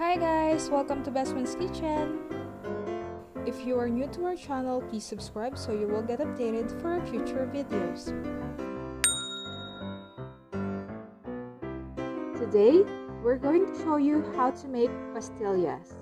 Hi guys! Welcome to Bestfriend's Kitchen! If you are new to our channel, please subscribe so you will get updated for our future videos. Today, we're going to show you how to make pastillas.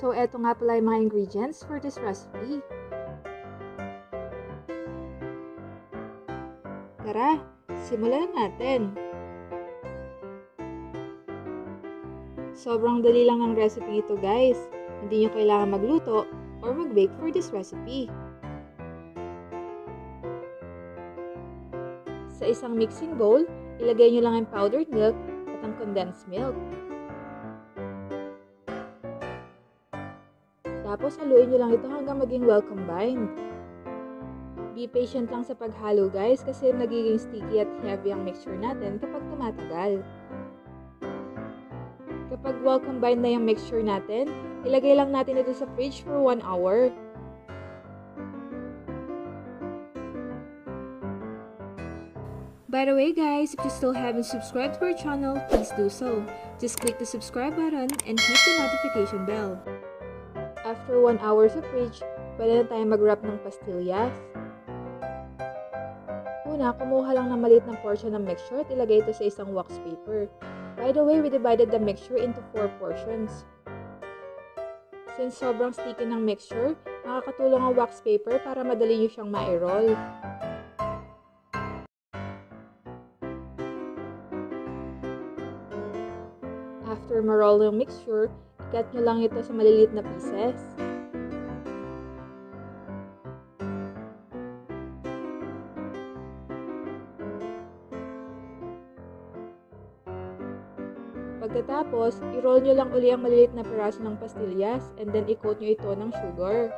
So, eto nga pala yung mga ingredients for this recipe. Tara, simulan natin! Sobrang dali lang ang recipe ito guys. Hindi nyo kailangan magluto or mag-bake for this recipe. Sa isang mixing bowl, ilagay nyo lang ang powdered milk at ang condensed milk. Tapos haluin nyo lang ito hanggang maging well combined. Be patient lang sa paghalo guys kasi nagiging sticky at heavy ang mixture natin kapag tumatagal. Kapag well combined na yung mixture natin, ilagay lang natin ito sa fridge for 1 hour. By the way guys, if you still haven't subscribed to our channel, please do so. Just click the subscribe button and hit the notification bell. After 1 hour sa fridge, pwede na tayo mag-wrap ng pastillas. Una, kumuha lang ng maliit na portion ng mixture at ilagay ito sa isang wax paper. By the way, we divided the mixture into 4 portions. Since sobrang sticky ng mixture, makakatulong ang wax paper para madali nyo siyang ma-roll. After ma-roll yung mixture, cut nyo lang ito sa maliliit na pieces. Pagkatapos, i-roll nyo lang uli ang maliliit na piraso ng pastillas and then i-coat nyo ito ng sugar.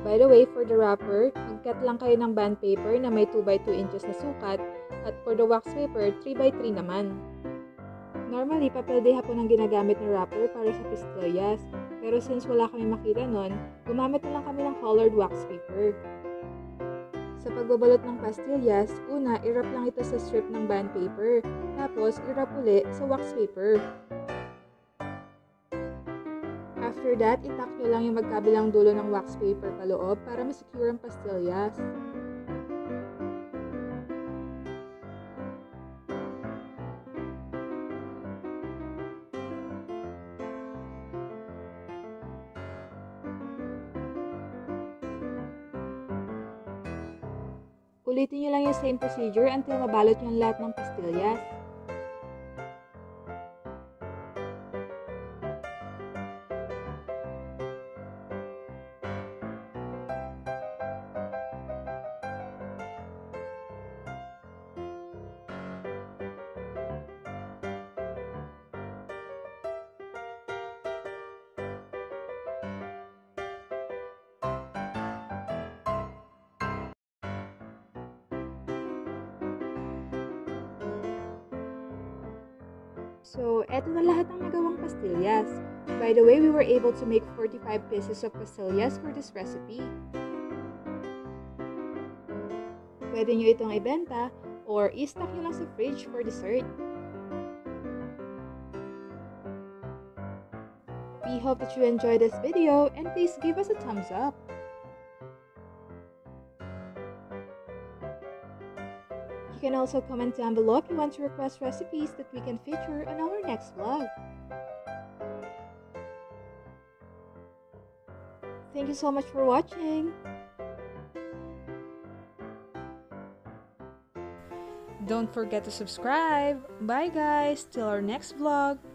By the way, for the wrapper, mag-cut lang kayo ng band paper na may 2x2 inches na sukat at for the wax paper, 3x3 naman. Normally, papel de hapon ang ginagamit ng wrapper para sa pastillas, pero since wala kami makita nun, gumamit na lang kami ng colored wax paper. Sa pagbabalot ng pastillas, una, i-wrap lang ito sa strip ng band paper, tapos i-wrap ulit sa wax paper. After that, itak nyo lang yung magkabilang dulo ng wax paper paloob para masecure ang pastillas. Ulitin nyo lang yung same procedure until mabalot nyo ang lahat ng pastillas. So, eto na lahat ng nagawang pastillas. By the way, we were able to make 45 pieces of pastillas for this recipe. Pwede nyo itong ibenta or i-stock nyo lang sa fridge for dessert. We hope that you enjoyed this video and please give us a thumbs up. You can also comment down below if you want to request recipes that we can feature on our next vlog. Thank you so much for watching! Don't forget to subscribe! Bye guys! Till our next vlog!